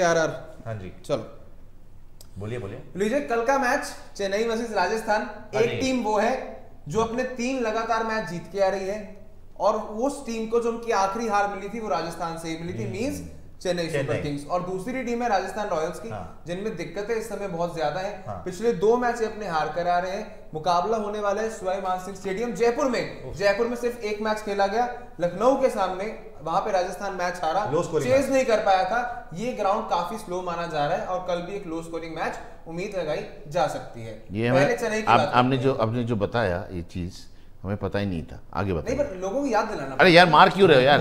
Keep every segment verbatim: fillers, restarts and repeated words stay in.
RR. हाँ जी चलो बोलिए बोलिए। लीजिए कल का मैच चेन्नई वर्सेस राजस्थान। एक टीम वो है जो अपने तीन लगातार मैच जीत के आ रही है और उस टीम को जो उनकी आखिरी हार मिली थी वो राजस्थान से ही मिली थी, मींस चेन्नई सुपर किंग्स। और दूसरी टीम है राजस्थान रॉयल्स की। हाँ। जिनमें दिक्कतें इस समय बहुत ज्यादा है। हाँ। पिछले दो मैच अपने हार कर आ रहे हैं। मुकाबला होने वाला है सवाई मानसिंह स्टेडियम जयपुर में। जयपुर में सिर्फ एक मैच खेला गया लखनऊ के सामने, वहां पे राजस्थान मैच हारा, चेज नहीं कर पाया था। ये ग्राउंड काफी स्लो माना जा रहा है और कल भी एक लो स्कोरिंग मैच उम्मीद लगाई जा सकती है। पहले चेन्नई आपने जो आपने जो बताया ये चीज हमें पता ही नहीं था, आगे बताइए। नहीं पर लोगों को याद दिलाना। अरे यार मार क्यों रहे हो यार?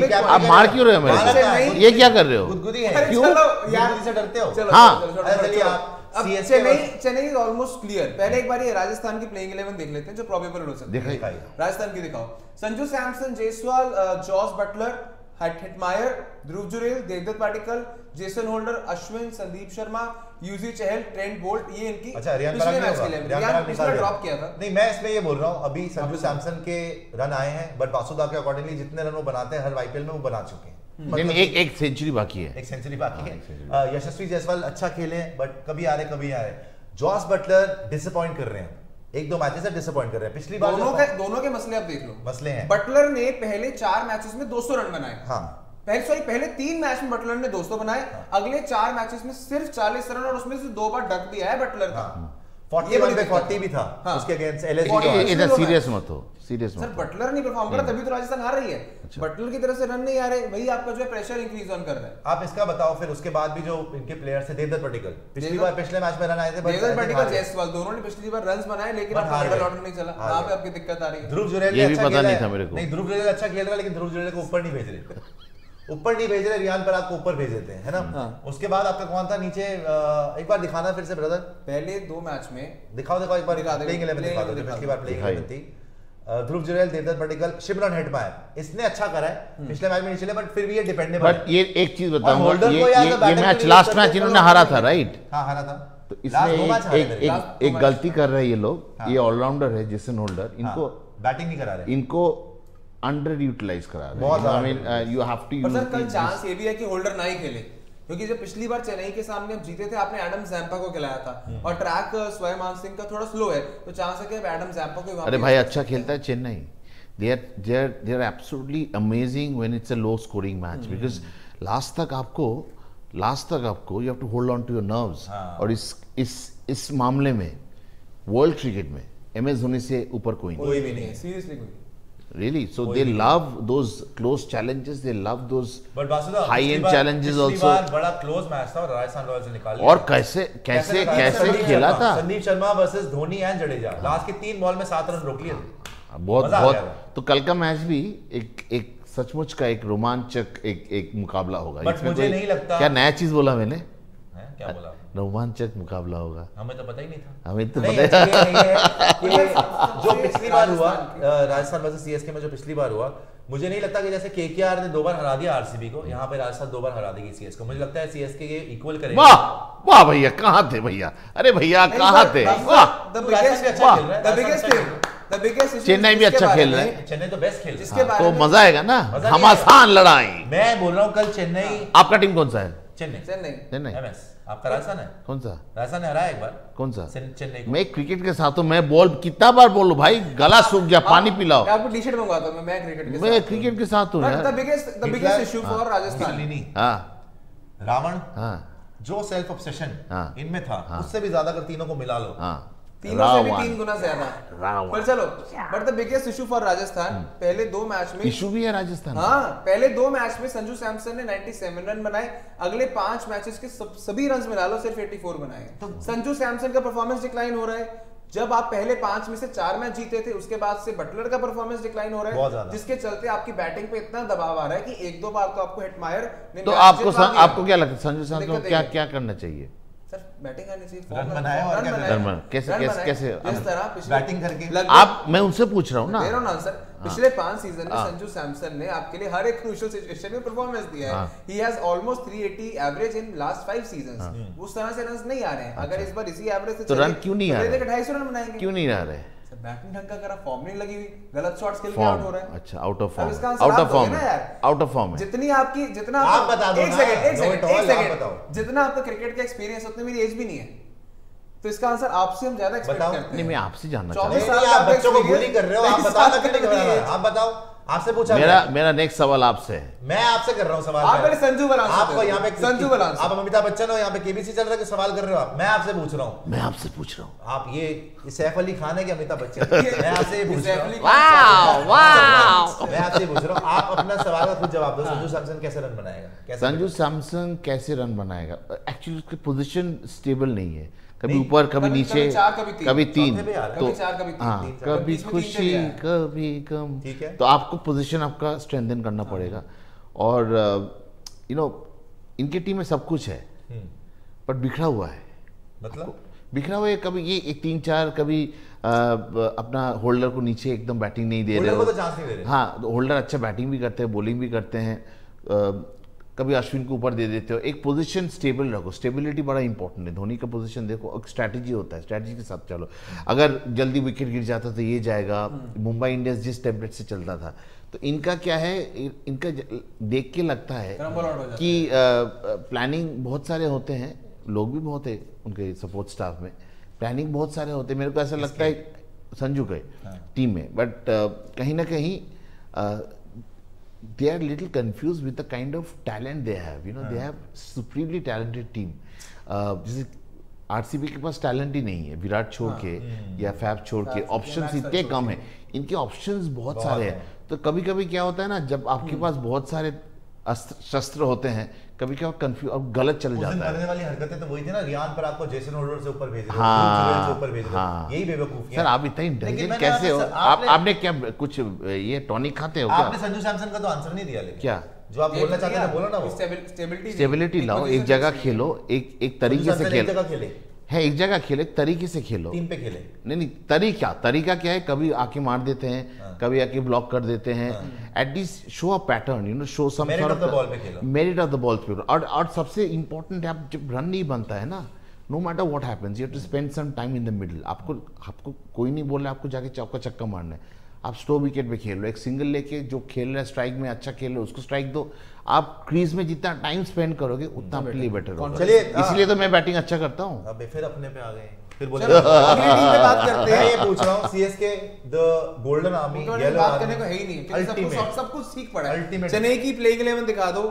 आप मार क्यों रहे हो मेरे? ये क्या कर रहे हो? गुदगुदी है क्यों? यार से डरते हो? हाँ अब Chennai Chennai is almost clear. पहले एक बार ये राजस्थान की प्लेइंग इलेवन देख लेते हैं जो प्रोबेबल हो सकती है। राजस्थान की दिखाओ। Sanju Samson, Jaiswal, Jos Buttler, Hetmyer, Dhruv Jurel, Devdutt Padikkal, Jason Holder, Ashwin, Sandeep Sharma, Yuzi Chahal, Trent Boult, ये इनकी अच्छा पिछले मैच के लिए पिछले ड्रॉप किया था। नहीं मैं इसमें ये बोल रहा हूँ अभी संजू सैमसन के रन आए हैं बट वासुदा के अकॉर्डिंगली जितने रन वो बनाते हैं हर आईपीएल में वो बना चुके हैं। मतलब एक एक सेंचुरी बाकी है, एक सेंचुरी बाकी है। यशस्वी जायसवाल अच्छा खेले बट कभी आ रहे कभी आ रहे। जॉस बटलर डिसअपॉइंट कर रहे हैं, एक दो मैचेस से डिसअपॉइंट कर रहे हैं। पिछली बार दोनों के दोनों के मसले आप देख लो, मसले हैं। बटलर ने पहले चार मैचेस में दो सौ रन बनाए। हाँ पहले सॉरी पहले तीन मैच में बटलर ने दो सौ बनाए। हाँ। अगले चार मैचेस में सिर्फ चालीस रन और उसमें से दो बार डक भी आया बटलर का। हाँ। चालीस भी था। हाँ। उसके अगेंस्ट एलएसजी। सीरियस मत हो, सीरियस मत। सर बटलर नहीं परफॉर्म कर रहा तभी तो राजस्थान हार रही है। बटलर की तरफ से रन नहीं आ रहे, वही आपका जो है प्रेशर इंक्रीज ऑन कर रहा है। आप इसका बताओ फिर उसके बाद भी जो इनके प्लेयर्स है देवदत्त पाटिकल पिछली बार पिछले मैच में रन आए थे। देवदत्त पाटिकल जयसवाल दोनों ने पिछली बार रन बनाए लेकिन नहीं चला, वहाँ पे आपकी दिक्कत आ रही है। ध्रुव जुरेल ये भी पता नहीं था मेरे को। नहीं ध्रुव जुरेल अच्छा खेल रहा है लेकिन ध्रुव जुरेल को ऊपर नहीं भेज रहे, ऊपर नहीं भेज रहे। रियान पर आपको ऊपर भेज देते हैं है ना। हाँ। उसके बाद आपका कौन था नीचे? एक बार दिखाना फिर से ब्रदर, पहले दो मैच में दिखाओ दिखाओ एक बार प्लेइंग इलेवन दिखा दो। पिछली बार प्लेइंग इलेवन थी ध्रुव जुरेल, देवदत्त पाटिकल, शिमरन हेटमायर, इसने अच्छा करा है पिछले मैच में नहीं चले बट फिर भी ये डिपेंडेबल है। बट ये एक चीज बताऊंगा, ये मैच लास्ट मैच इन्होंने हारा था राइट? हां हारा था। तो इसमें एक गलती कर रहे हैं ये लोग। ये ऑलराउंडर है जेसन होल्डर, इनको बैटिंग नहीं करा रहे, इनको अंडर यूटिलाइज करा रहा है। You have to. पर सर कल चांस ये भी है कि होल्डर ना ही खेले क्योंकि जब पिछली बार चेन्नई के सामने आप जीते थे आपने एडम ज़ैम्पा को खिलाया था और ट्रैक सवाई मानसिंह का थोड़ा स्लो है तो चांस है कि एडम ज़ैम्पा को। अरे भाई अच्छा खेलता है Chennai. They are they are they are absolutely amazing when it's a low scoring match because last तक आपको लास्ट तक आपको you have to hold on to your nerves. और इस इस इस मामले में वर्ल्ड क्रिकेट में एम एस धोनी से ऊपर कोई कोई भी नहीं है सीरियसली कोई। Really, so they love those close challenges. They love those high-end challenges also. बड़ा close match था और राजस्थान रॉयल्स ने निकाल लिया। और कैसे कैसे कैसे खेला था। Sandeep Sharma versus Dhoni and Jadeja. Last के तीन बॉल में सात रन रोक लिए। बहुत बहुत। तो कल का मैच भी एक एक सचमुच का एक रोमांचक एक एक मुकाबला होगा। बट मुझे नहीं लगता। क्या नया चीज बोला मैंने? क्या बोला? रोमांचक मुकाबला होगा। हमें तो पता ही नहीं था। हमें तो नहीं, पता नहीं, नहीं है। कि जो पिछली बार हुआ राजस्थान वर्सेस सीएसके में जो पिछली बार हुआ मुझे नहीं लगता कि जैसे केकेआर ने दो बार हरा दिया आरसीबी को, यहाँ पे राजस्थान दो बार हरा देगी सीएसके को। मुझे लगता है सीएसके के इक्वल करेगा। वाह वाह भैया कहाँ थे भैया, अरे भैया कहाँ थे। चेन्नई भी अच्छा खेल रहा है, चेन्नई तो बेस्ट खेल रही है, तो मजा आएगा ना। घमासान लड़ाई मैं बोल रहा हूँ कल चेन्नई। आपका टीम कौन सा है? चेन्नई चेन्नई चेन्नई एमएस। आपका राजस्थान है कौन सा? राजस्थान हराया एक बार कौन सा? चेन्नई। मैं क्रिकेट के साथ हूं, मैं बॉल कितना बार बोलूं भाई, गला सूख गया, पानी पिलाओ। आपको टी-शर्ट मंगवाता हूं मैं क्रिकेट के साथ। मैं क्रिकेट के साथ हूं यार। The biggest the biggest issue for Rajasthan. हां रावण, हां जो सेल्फ ऑब्सेशन इनमें था उससे भी ज्यादा अगर तीनों को मिला लो, हां तीनों से भी तीन गुना ज्यादा। पर चलो but the biggest issue for Rajasthan, पहले दो मैच में इशू भी है राजस्थान। हाँ पहले दो मैच में संजू सैमसन ने सत्तानवे रन बनाए, अगले पांच मैचेस के सब, सभी रन मिला लो सिर्फ चौरासी बनाए। तो संजू सैमसन का परफॉर्मेंस डिक्लाइन हो रहा है। जब आप पहले पांच में से चार मैच जीते थे उसके बाद से बटलर का परफॉर्मेंस डिक्लाइन हो रहा है जिसके चलते आपकी बैटिंग पे इतना दबाव आ रहा है कि एक दो बार तो आपको हेटमायर ने। तो आपको आपको क्या लगता है संजू सैमसन को क्या क्या करना चाहिए? सर बैटिंग करनी चाहिए, रन बनाया और क्या करना, कैसे कैसे कैसे इस तरह बैटिंग करके। आप मैं उनसे पूछ रहा हूं ना, दे रहा हूं आंसर। पिछले पांच सीजन में संजू सैमसन ने आपके लिए हर एक क्रूशियल सिचुएशन में परफॉर्मेंस दिया है। ही हैज ऑलमोस्ट तीन सौ अस्सी average in last five seasons. उस तरह से रन नहीं आ रहे हैं। अगर इस बार इसी एवरेज से तो रन क्यों नहीं आ रहे? ढाई सौ रन बनाएंगे क्यों नहीं आ रहे? बैटिंग ढंग का करा, फॉर्म नहीं लगी हुई, गलत शॉट्स खेल के आउट हो रहा है। अच्छा, out of form, out of form है, आउट ऑफ फॉर्म है। जितनी आपकी जितना आप बता दो, एक सेकंड एक सेकंड एक सेकंड बताओ, जितना आपका क्रिकेट का एक्सपीरियंस उतनी मेरी एज भी नहीं है, तो इसका आंसर आपसे हम ज्यादा एक्सपेक्ट करते हैं। नहीं, मैं आपसे जानना चाहता हूं, आप बच्चों को बुली कर रहे हो, आप बताओ ना, कितने कर रहे हो, आप बताओ, आपसे पूछा। मेरा मेरा नेक्स्ट सवाल आपसे है, मैं आपसे कर रहा हूँ सवाल। आप संजू बलान, आपको यहाँ पे संजू बलान, आप अमिताभ बच्चन हो, यहाँ पे केबीसी चल रहा है, सवाल कर रहे हो आप। मैं आपसे पूछ रहा हूँ, मैं आपसे पूछ रहा हूँ, आप ये सैफ अली खान है कि अमिताभ बच्चन? मैं आपसे पूछ रहा हूँ, आप अपना सवाल का खुद जवाब दो। संजू सैमसन कैसे रन बनाएगा? संजू सैमसन कैसे रन बनाएगा? एक्चुअली उसकी पोजिशन स्टेबल नहीं है, कभी ऊपर कभी नीचे, कभी तीन, तो हाँ, कभी खुशी कभी गम, तो आपको पोजीशन आपका स्ट्रेंथन करना पड़ेगा। और यू नो इनकी टीम में सब कुछ है बट बिखरा हुआ है। मतलब बिखरा हुआ है, कभी ये तीन चार, कभी अपना होल्डर को नीचे एकदम बैटिंग नहीं दे रहे। हाँ, होल्डर अच्छा बैटिंग भी करते हैं, बॉलिंग भी करते हैं, कभी अश्विन को ऊपर दे देते हो। एक पोजीशन स्टेबल रखो, स्टेबिलिटी बड़ा इंपॉर्टेंट है। धोनी का पोजीशन देखो, एक स्ट्रैटेजी होता है, स्ट्रैटेजी के साथ चलो। अगर जल्दी विकेट गिर जाता तो ये जाएगा। मुंबई इंडियंस जिस टेम्पलेट से चलता था, तो इनका क्या है, इनका देख के लगता है कि प्लानिंग बहुत सारे होते हैं, लोग भी बहुत है उनके सपोर्ट स्टाफ में, प्लानिंग बहुत सारे होते हैं। मेरे को ऐसा लगता है संजू के टीम में, बट कहीं ना कहीं they are little confused with the kind of talent they have, you know. They have supremely talented team. जैसे आरसीबी के पास टैलेंट ही नहीं है, विराट छोड़ के या फैफ छोड़ के ऑप्शंस इतने कम है, इनके ऑप्शंस बहुत सारे हैं। तो कभी कभी क्या होता है ना, जब आपके पास बहुत सारे शस्त्र होते हैं, कभी क्या कंफ्यूज और गलत चल जाता है। वाली हरकतें तो वही थी ना, रियान पर आपको जेसन होल्डर से ऊपर भेज रहे हैं, से ऊपर भेज रहे हैं, यही बेवकूफी है। सर आप इतना इंटेलिजेंट कैसे हो? आप आपने क्या कुछ ये टॉनिक खाते हो क्या? आपने संजू सैमसन का तो आंसर नहीं दिया, लेकिन क्या जो आप बोलना चाहते थे बोलो ना। वो स्टेबिलिटी स्टेबिलिटी लाओ, एक जगह खेलो, एक एक तरीके से खेलो है, एक जगह खेले, तरीके से खेलो, टीम पे खेले। नहीं नहीं, तरीका तरीका क्या है, कभी आके मार देते हैं, हाँ। कभी आके ब्लॉक कर देते हैं। At least show a pattern, you know, show some merit of the ball पे खेलो, मेरिट ऑफ द बॉल पे। और और सबसे इंपॉर्टेंट है, आप जब रन नहीं बनता है ना, no matter what happens, you have to spend some time in the middle. आपको आपको कोई नहीं बोल रहा, आपको जाके चौका चक्का मारना है। आप स्लो विकेट पे खेलो, एक सिंगल लेके जो खेल रहा है स्ट्राइक में अच्छा खेल रहा है उसको स्ट्राइक दो। आप क्रीज में जितना टाइम स्पेंड करोगे उतना आपके लिए बेटर होगा। चलिए, इसलिए तो मैं बैटिंग अच्छा करता हूँ। अबे फिर अपने पे आ गए, फिर बोले अगली टीम पे बात करते हैं। ये पूछ रहा हूँ, CSK the golden army, yellow बात करने को है ही नहीं, सब सब कुछ सीख पड़ा है। चेन्नई की प्लेइंग इलेवन दिखा दो,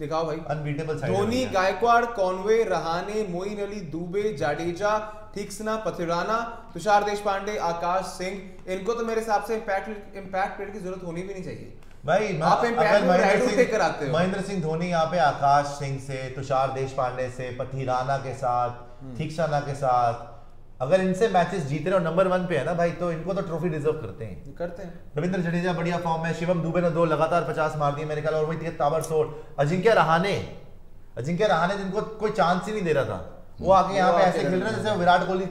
दिखाओ भाई, unbeatable side. Dhoni, Gaikwad, Conway, Rahane, Moeen Ali, Dube, Jadeja, Theekshana, Pathirana, Tushar Deshpande, Akash Singh, इनको तो मेरे हिसाब से इम्पैक्ट इम्पैक्ट प्लेयर की जरूरत होनी भी नहीं चाहिए भाई। आप इम्पैक्ट महेंद्र सिंह धोनी यहाँ पे, आकाश सिंह से, तुषार देशपांडे से, पथिराना के साथ, ठीकसना के साथ, अगर इनसे मैचेस जीते रहे और नंबर वन पे है ना भाई, तो इनको तो ट्रॉफी डिजर्व करते हैं करते हैं रविंद्र जडेजा बढ़िया फॉर्म है, शिवम दुबे ने दो लगातार पचास मार दिए मेरे ख्याल, और वही ताबड़तोड़ अजिंक्य रहाणे अजिंक्य रहाणे जिनको कोई चांस ही नहीं दे रहा था, वो आगे यहाँ पे ऐसे खेल रहे जैसे विराट कोहली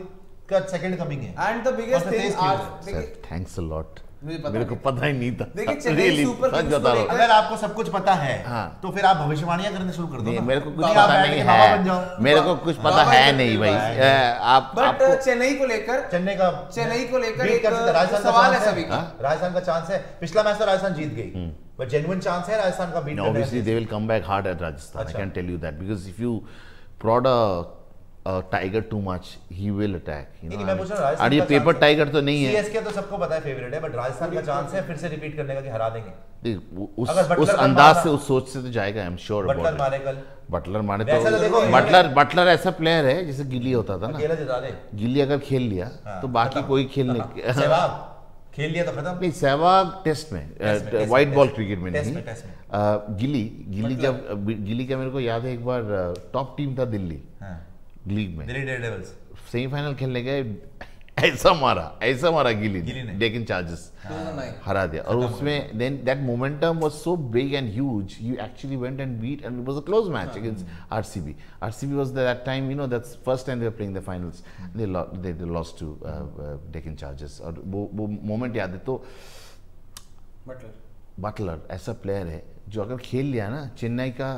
का सेकंड कमिंग है। And the biggest thing, thanks a lot, मेरे को पता ही नहीं था। देखिए सुपर किंग्स, अगर आपको सब कुछ पता है हाँ। तो फिर आप भविष्यवाणियां करने शुरू कर दो। नहीं, मेरे को कुछ पता नहीं है, मेरे को कुछ पता है नहीं भाई। आप बट चेन्नई को लेकर चेन्नई का चेन्नई को लेकर एक सवाल है सभी का। राजस्थान का चांस है, पिछला मैच तो राजस्थान जीत गई, बट जेन्युइन चांस है राजस्थान का beat. Obviously they will come back hard at Rajasthan, I can tell you that, because if you prod a tiger too much he will attack, you know. और ये paper tiger तो नहीं है, CSK तो सबको पता है फेवरेट है, बट राजस्थान का चांस है फिर से रिपीट करने का कि हरा देंगे। उस उस अंदाज से, उस सोच से तो जाएगा, आई एम श्योर। बटलर मारे कल, बटलर मारे तो बटलर बटलर ऐसा प्लेयर है जैसे गिली होता था ना, गिली अगर खेल लिया तो बाकी कोई खेलने खेल लिया तो खत्म। नहीं, सहवाग टेस्ट में, वाइट बॉल क्रिकेट में नहीं, गिली गिली जब गिली का मेरे को याद है एक बार टॉप टीम था दिल्ली लीग में, सेमीफाइनल खेलने गए, ऐसा मारा ऐसा मारा गिली, लेकिन चार्जेस हरा दिया। और उसमें then that momentum was so big and huge, you actually went and beat, and it was a close match against RCB. RCB was that time, you know, that's first time they were playing the finals, they they lost to Deccan Chargers. और वो वो moment याद है। तो Buttler Buttler ऐसा player है जो अगर खेल लिया ना, चेन्नई का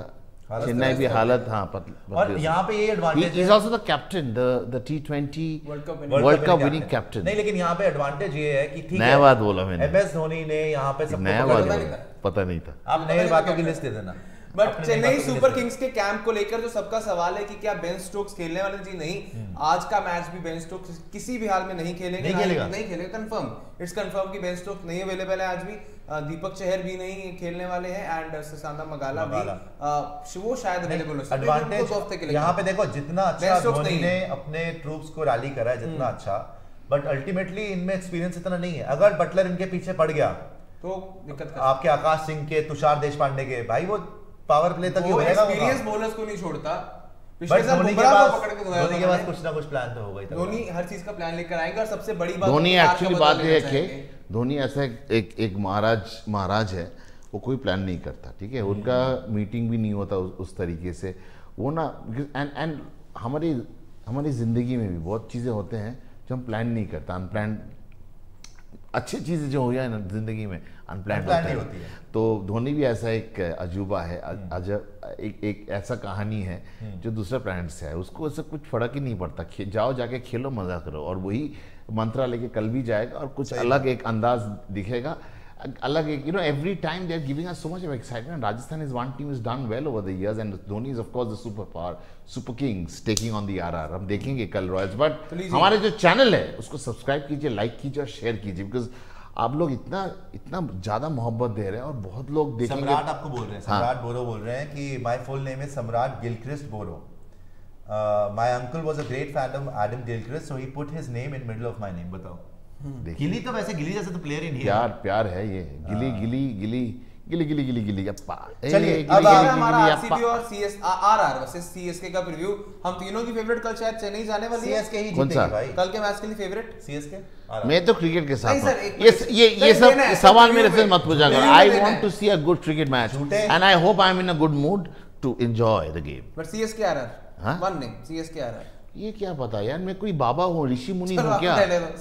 Chennai भी हालत हाँ पतली और यहाँ पे ये advantage is also the captain the the T twenty World Cup winning captain नहीं लेकिन यहाँ पे एडवांटेज ये है कि ठीक है नया बात बोला मैंने एम एस धोनी ने यहाँ पे सब पता नहीं था आप नए बातों की लिस्ट दे देना बट चेन्नई सुपर किंग्स के कैंप को लेकर जो सबका सवाल है कि क्या बेन स्टोक्स खेलने वाले जी नहीं आज का मैच भी बेन स्टोक्स किसी भी हाल में नहीं खेलेगा नहीं खेलेगा कंफर्म इट्स कंफर्म कि बेन स्टोक्स नहीं अवेलेबल है आज भी दीपक चहर भी नहीं खेलने वाले हैं एंड ससांदा मगाला भी आ, वो शायद अवेलेबल हो एडवांटेज यहाँ पे देखो जितना अच्छा धोनी ने अपने ट्रूप्स को रैली करा है जितना अच्छा बट अल्टीमेटली इनमें एक्सपीरियंस इतना नहीं है अगर बटलर इनके पीछे पड़ गया तो दिक्कत आपके आकाश सिंह के तुषार देशपांडे के भाई वो पावर प्ले तक वो एक्सपीरियंस बॉलर्स को नहीं छोड़ता पिछले साल बुमराह को पकड़ के धोनी के पास कुछ ना कुछ प्लान तो होगा ही था धोनी हर चीज का प्लान लेकर आएगा और सबसे बड़ी बात धोनी एक्चुअली बात ये है कि धोनी ऐसा एक एक महाराज महाराज है वो कोई प्लान नहीं करता ठीक है उनका मीटिंग भी नहीं होता उस तरीके से वो ना एंड एंड हमारी हमारी जिंदगी में भी बहुत चीज़ें होते हैं जो हम प्लान नहीं करता अनप्लान अच्छी चीज़ें जो हो जाए ना जिंदगी में अनप्लान होती, होती है तो धोनी भी ऐसा एक अजूबा है अजब एक एक ऐसा कहानी है जो दूसरा प्लानेट से है उसको ऐसा कुछ फर्क ही नहीं पड़ता जाओ जाके खेलो मजा करो और वही मंत्रा लेके कल भी जाएगा और कुछ अलग एक अंदाज दिखेगा अलग एक you know every time they are giving us so much of excitement Rajasthan is one team is done well over the years and Dhoni is of course the super power Super Kings taking on the RR हम देखेंगे कल Royals but हमारे जो channel है उसको subscribe कीजिए like कीजिए और शेयर कीजिए बिकॉज आप लोग इतना इतना ज्यादा मोहब्बत दे रहे हैं और बहुत लोग देखेंगे सम्राट आपको बोल रहे हैं सम्राट बोरो बोल रहे हैं कि my full name is Samrat Gilchrist Boro Uh, my uncle was a great fan of Adam Gilchrist, so he put his name in middle of my name. बताओ गिली तो वैसे गिली जैसे तो प्लेयर ही नहीं है प्यार प्यार है ये गिली गिली गिली गिली गिली गिली गिली अप्पा चलिए अब हमारा आरसीबी और सीएस आरआर वर्सेस सीएसके का प्रीव्यू हम तीनों की फेवरेट कल शायद चेन्नई जाने वाली है सीएसके ही जीतेगी भाई कल के मैच के लिए फेवरेट सीएसके मैं तो क्रिकेट के साथ हूं ये ये ये सब सवाल मेरे से मत पूछा करो I want to see a good cricket match and I hope I am in a good mood to enjoy the game but CSK RR one नहीं सीएसके आरआर ये क्या पता यार मैं कोई बाबा हूँ ऋषि मुनि हूँ क्या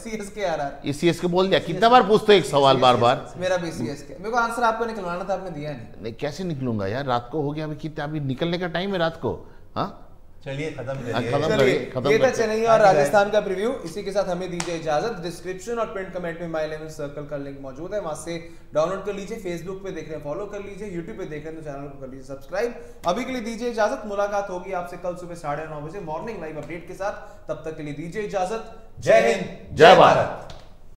सीएसके आरआर ये सीएसके बोल दिया कितना बार पूछते एक सवाल बार बार मेरा भी सीएसके मेरे को आंसर आपको निकलवाना था आपने दिया नहीं नहीं कैसे निकलूंगा यार रात को हो गया अभी कितना अभी निकलने का टाइम है रात को हाँ चलिए खत्म ये था चेन्नई और राजस्थान का प्रीव्यू इसी के साथ हमें दीजिए इजाजत डिस्क्रिप्शन और प्रिंट कमेंट में माई इलेवन सर्कल का लिंक मौजूद है वहां से डाउनलोड कर लीजिए फेसबुक पे देख रहे हैं फॉलो कर लीजिए यूट्यूब पे देख रहे हैं तो चैनल को कर लीजिए सब्सक्राइब अभी के लिए दीजिए इजाजत मुलाकात होगी आपसे कल सुबह साढ़े नौ बजे मॉर्निंग लाइव अपडेट के साथ तब तक के लिए दीजिए इजाजत जय हिंद जय भारत।